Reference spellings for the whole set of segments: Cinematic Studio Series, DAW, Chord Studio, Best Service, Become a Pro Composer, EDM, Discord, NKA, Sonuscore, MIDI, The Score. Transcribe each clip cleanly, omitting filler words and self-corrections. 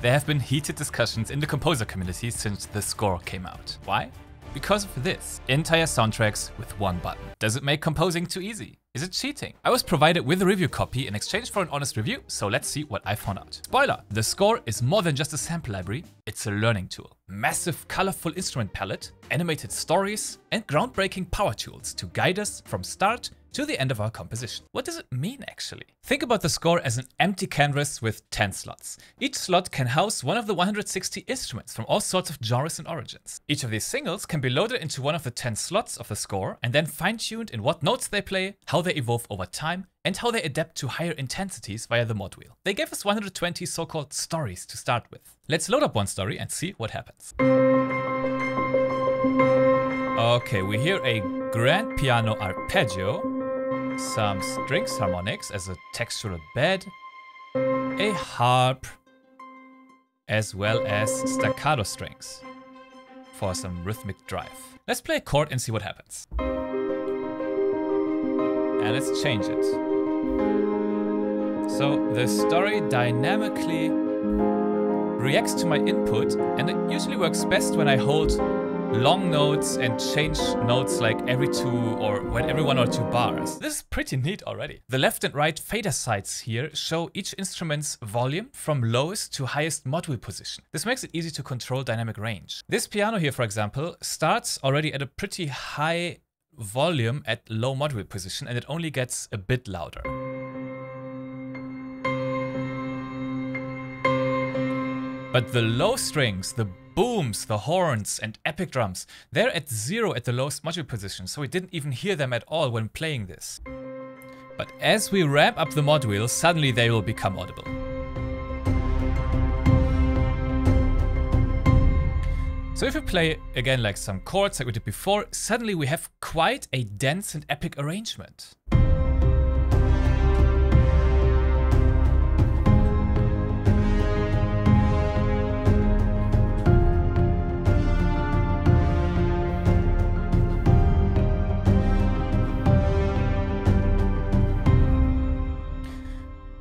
There have been heated discussions in the composer community since The Score came out. Why? Because of this. Entire soundtracks with one button. Does it make composing too easy? Is it cheating? I was provided with a review copy in exchange for an honest review, so let's see what I found out. Spoiler! The Score is more than just a sample library, it's a learning tool. Massive colorful instrument palette, animated stories, and groundbreaking power tools to guide us from start to the end of our composition. What does it mean actually? Think about the score as an empty canvas with 10 slots. Each slot can house one of the 160 instruments from all sorts of genres and origins. Each of these singles can be loaded into one of the 10 slots of the score and then fine-tuned in what notes they play, how they evolve over time, and how they adapt to higher intensities via the mod wheel. They gave us 120 so-called stories to start with. Let's load up one story and see what happens. Okay, we hear a grand piano arpeggio, some strings harmonics as a textural bed, a harp, as well as staccato strings for some rhythmic drive. Let's play a chord and see what happens. And let's change it. So the story dynamically reacts to my input, and it usually works best when I hold long notes and change notes like every two or every one or two bars. This is pretty neat already. The left and right fader sides here show each instrument's volume from lowest to highest mod wheel position. This makes it easy to control dynamic range. This piano here, for example, starts already at a pretty high volume at low mod wheel position, and it only gets a bit louder. But the low strings, the booms, the horns, and epic drums, they're at zero at the lowest mod wheel position, so we didn't even hear them at all when playing this. But as we ramp up the mod wheel, suddenly they will become audible. So if we play again like some chords like we did before, suddenly we have quite a dense and epic arrangement.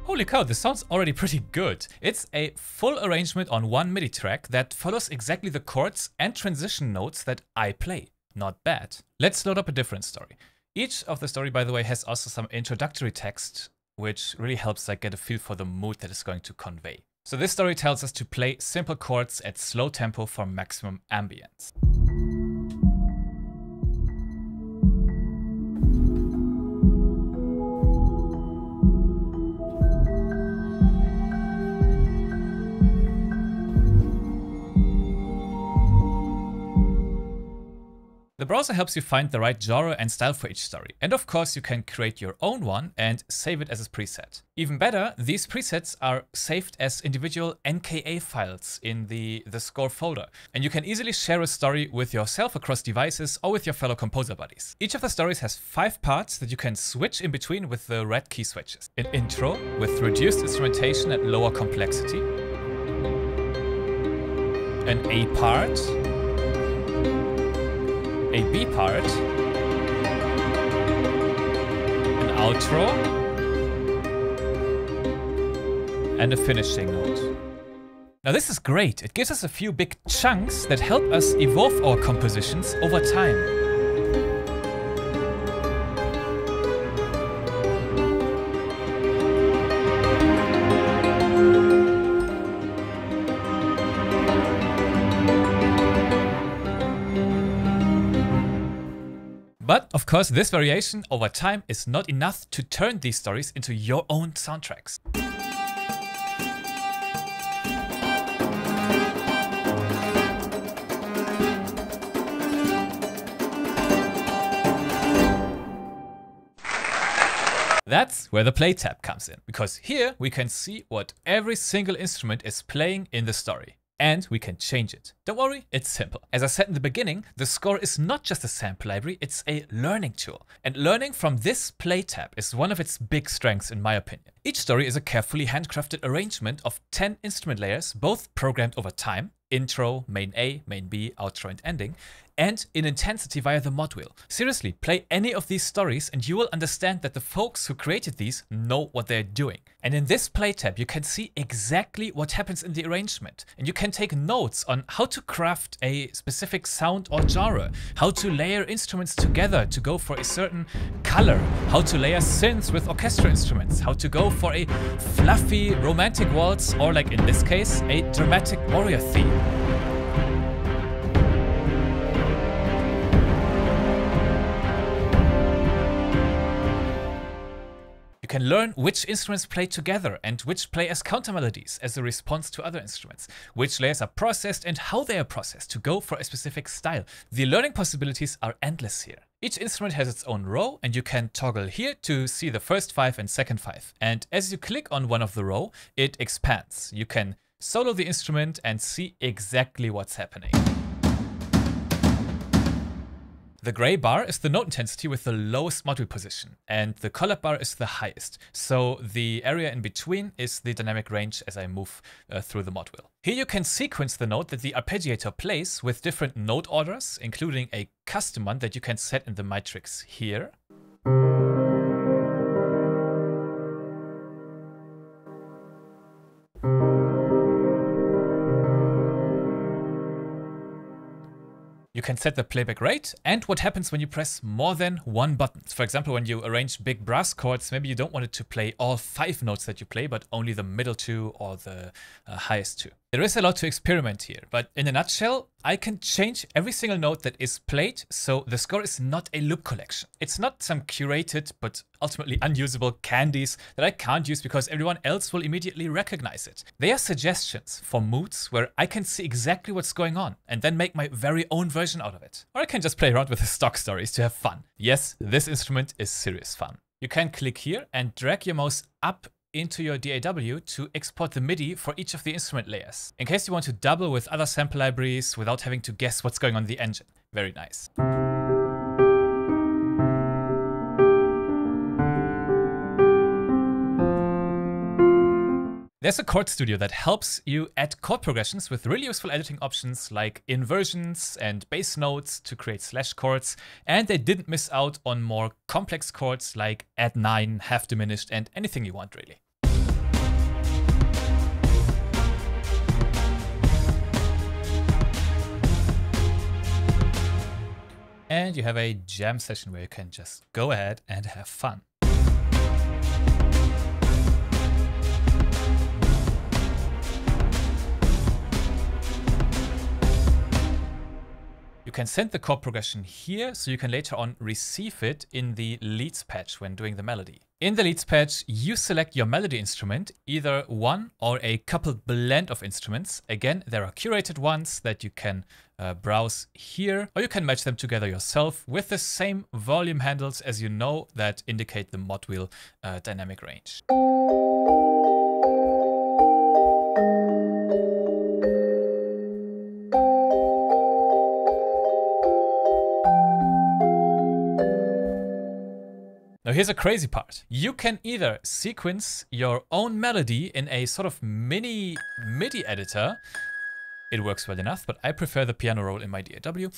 Holy cow, this sounds already pretty good. It's a full arrangement on one MIDI track that follows exactly the chords and transition notes that I play. Not bad. Let's load up a different story. Each of the story, by the way, has also some introductory text, which really helps like get a feel for the mood that it's going to convey. So this story tells us to play simple chords at slow tempo for maximum ambience. The browser helps you find the right genre and style for each story. And of course, you can create your own one and save it as a preset. Even better, these presets are saved as individual NKA files in the score folder. And you can easily share a story with yourself across devices or with your fellow composer buddies. Each of the stories has 5 parts that you can switch in between with the red key switches. An intro with reduced instrumentation at lower complexity. An A part. A B part, an outro, and a finishing note. Now this is great, it gives us a few big chunks that help us evolve our compositions over time. But of course, this variation over time is not enough to turn these stories into your own soundtracks. That's where the Play tab comes in, because here we can see what every single instrument is playing in the story. And we can change it. Don't worry, it's simple. As I said in the beginning, the score is not just a sample library, it's a learning tool. And learning from this Play tab is one of its big strengths in my opinion. Each story is a carefully handcrafted arrangement of 10 instrument layers, both programmed over time, intro, main A, main B, outro and ending, and in intensity via the mod wheel. Seriously, play any of these stories and you will understand that the folks who created these know what they're doing. And in this play tab, you can see exactly what happens in the arrangement. And you can take notes on how to craft a specific sound or genre, how to layer instruments together to go for a certain color, how to layer synths with orchestra instruments, how to go for a fluffy romantic waltz, or like in this case, a dramatic warrior theme. You can learn which instruments play together and which play as counter melodies as a response to other instruments, which layers are processed and how they are processed to go for a specific style. The learning possibilities are endless here. Each instrument has its own row and you can toggle here to see the first 5 and second 5. And as you click on one of the row, it expands. You can solo the instrument and see exactly what's happening. The gray bar is the note intensity with the lowest mod wheel position, and the colored bar is the highest. So the area in between is the dynamic range as I move through the mod wheel. Here you can sequence the note that the arpeggiator plays with different note orders, including a custom one that you can set in the matrix here. You can set the playback rate and what happens when you press more than one button. For example, when you arrange big brass chords, maybe you don't want it to play all 5 notes that you play, but only the middle 2 or the highest 2. There is a lot to experiment here, but in a nutshell, I can change every single note that is played, so the score is not a loop collection. It's not some curated but ultimately unusable candies that I can't use because everyone else will immediately recognize it. They are suggestions for moods where I can see exactly what's going on and then make my very own version out of it. Or I can just play around with the stock stories to have fun. Yes, this instrument is serious fun. You can click here and drag your mouse up into your DAW to export the MIDI for each of the instrument layers, in case you want to double with other sample libraries without having to guess what's going on in the engine. Very nice. There's a Chord Studio that helps you add chord progressions with really useful editing options like inversions and bass notes to create slash chords, and they didn't miss out on more complex chords like add 9, half diminished, and anything you want really. And you have a jam session where you can just go ahead and have fun. You can send the chord progression here, so you can later on receive it in the leads patch when doing the melody. In the leads patch, you select your melody instrument, either one or a coupled blend of instruments. Again, there are curated ones that you can browse here, or you can match them together yourself with the same volume handles as you know that indicate the mod wheel dynamic range. Now here's a crazy part. You can either sequence your own melody in a sort of mini MIDI editor. It works well enough, but I prefer the piano roll in my DAW.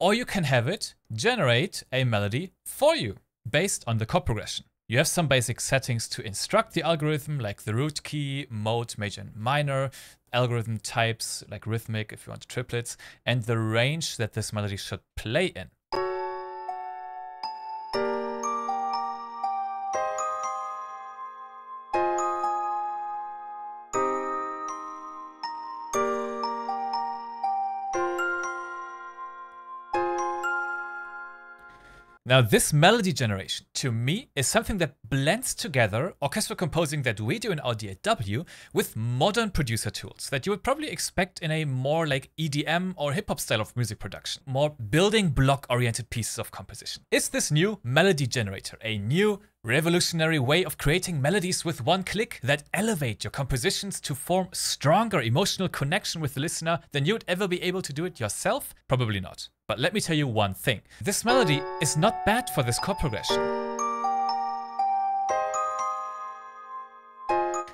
Or you can have it generate a melody for you based on the chord progression. You have some basic settings to instruct the algorithm, like the root key, mode, major and minor, algorithm types, like rhythmic if you want triplets, and the range that this melody should play in. Now this melody generation, to me, is something that blends together orchestral composing that we do in our DAW with modern producer tools that you would probably expect in a more like EDM or hip-hop style of music production, more building block-oriented pieces of composition. Is this new melody generator a new revolutionary way of creating melodies with one click that elevate your compositions to form stronger emotional connection with the listener than you would ever be able to do it yourself? Probably not. But let me tell you one thing. This melody is not bad for this chord progression.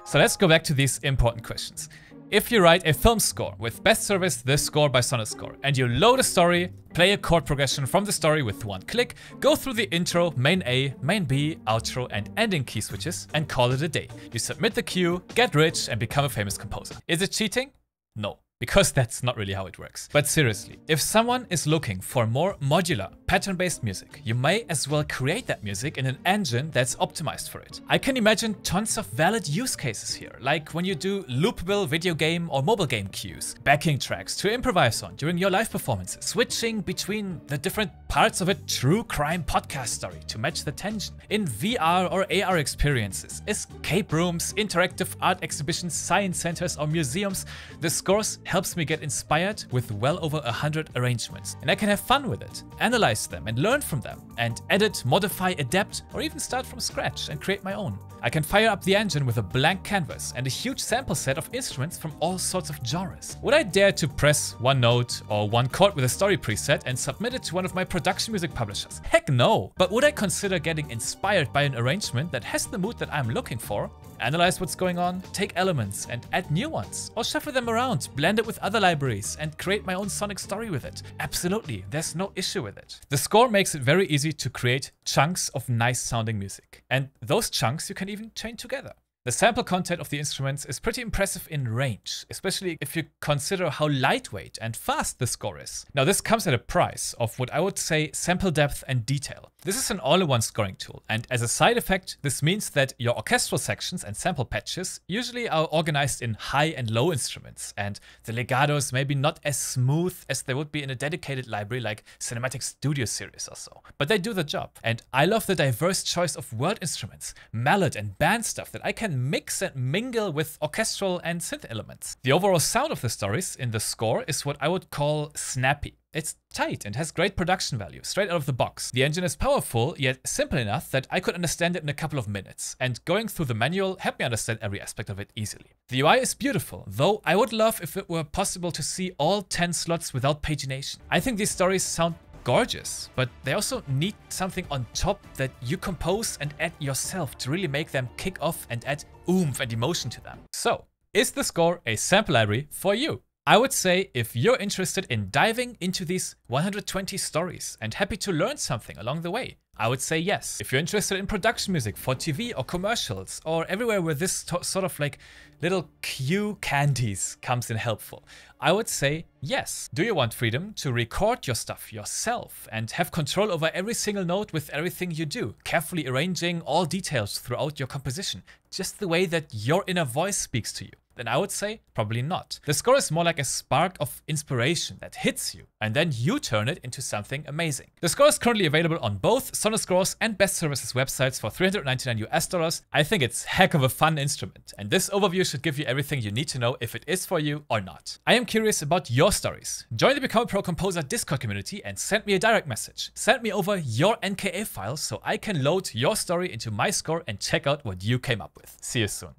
So let's go back to these important questions. If you write a film score with Best Service, The Score by Sonuscore, and you load a story, play a chord progression from the story with one click, go through the intro, main A, main B, outro and ending key switches, and call it a day. You submit the cue, get rich, and become a famous composer. Is it cheating? No. Because that's not really how it works. But seriously, if someone is looking for more modular, pattern-based music, you may as well create that music in an engine that's optimized for it. I can imagine tons of valid use cases here, like when you do loopable video game or mobile game cues, backing tracks to improvise on during your live performances, switching between the different parts of a true crime podcast story to match the tension, in VR or AR experiences, escape rooms, interactive art exhibitions, science centers or museums. The Scores helps me get inspired with well over 100 arrangements, and I can have fun with it, analyze them and learn from them, and edit, modify, adapt, or even start from scratch and create my own. I can fire up the engine with a blank canvas and a huge sample set of instruments from all sorts of genres. Would I dare to press one note or one chord with a story preset and submit it to one of my production music publishers? Heck no! But would I consider getting inspired by an arrangement that has the mood that I'm looking for? Analyze what's going on, take elements and add new ones, or shuffle them around, blend it with other libraries and create my own sonic story with it. Absolutely, there's no issue with it. The Score makes it very easy to create chunks of nice sounding music. And those chunks you can even chain together. The sample content of the instruments is pretty impressive in range, especially if you consider how lightweight and fast the Score is. Now this comes at a price of what I would say sample depth and detail. This is an all-in-one scoring tool, and as a side effect, this means that your orchestral sections and sample patches usually are organized in high and low instruments, and the legatos may be not as smooth as they would be in a dedicated library like Cinematic Studio Series or so, but they do the job. And I love the diverse choice of world instruments, mallet and band stuff that I can mix and mingle with orchestral and synth elements. The overall sound of the stories in The Score is what I would call snappy. It's tight and has great production value straight out of the box. The engine is powerful, yet simple enough that I could understand it in a couple of minutes, and going through the manual helped me understand every aspect of it easily. The UI is beautiful, though I would love if it were possible to see all 10 slots without pagination. I think these stories sound gorgeous, but they also need something on top that you compose and add yourself to really make them kick off and add oomph and emotion to them. So, is The Score a sample library for you? I would say if you're interested in diving into these 120 stories and happy to learn something along the way, I would say yes. If you're interested in production music for TV or commercials or everywhere where this sort of like little cue candies comes in helpful, I would say yes. Do you want freedom to record your stuff yourself and have control over every single note with everything you do, carefully arranging all details throughout your composition, just the way that your inner voice speaks to you? Then I would say probably not. The Score is more like a spark of inspiration that hits you, and then you turn it into something amazing. The Score is currently available on both Sonuscore's and Best Services websites for $399 US. I think it's heck of a fun instrument, and this overview should give you everything you need to know if it is for you or not. I am curious about your stories. Join the Become a Pro Composer Discord community and send me a direct message. Send me over your NKA file so I can load your story into my Score and check out what you came up with. See you soon.